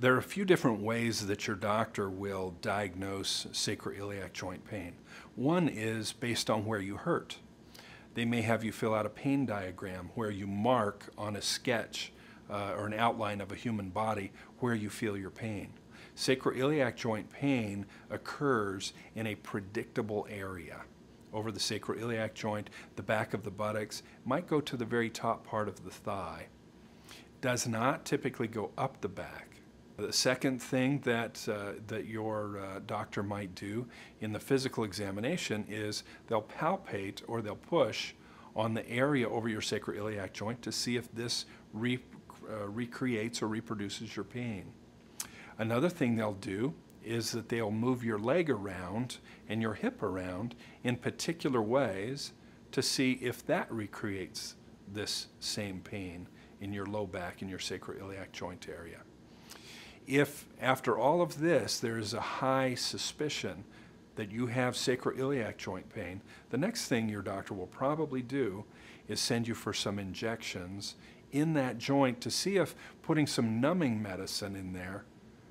There are a few different ways that your doctor will diagnose sacroiliac joint pain. One is based on where you hurt. They may have you fill out a pain diagram where you mark on a sketch or an outline of a human body where you feel your pain. Sacroiliac joint pain occurs in a predictable area. Over the sacroiliac joint, the back of the buttocks, might go to the very top part of the thigh. Does not typically go up the back. The second thing that your doctor might do in the physical examination is they'll palpate or they'll push on the area over your sacroiliac joint to see if this recreates or reproduces your pain. Another thing they'll do is that they'll move your leg around and your hip around in particular ways to see if that recreates this same pain in your low back, in your sacroiliac joint area. If, after all of this, there is a high suspicion that you have sacroiliac joint pain, the next thing your doctor will probably do is send you for some injections in that joint to see if putting some numbing medicine in there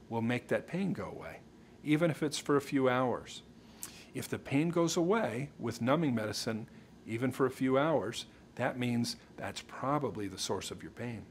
will make that pain go away, even if it's for a few hours. If the pain goes away with numbing medicine, even for a few hours, that means that's probably the source of your pain.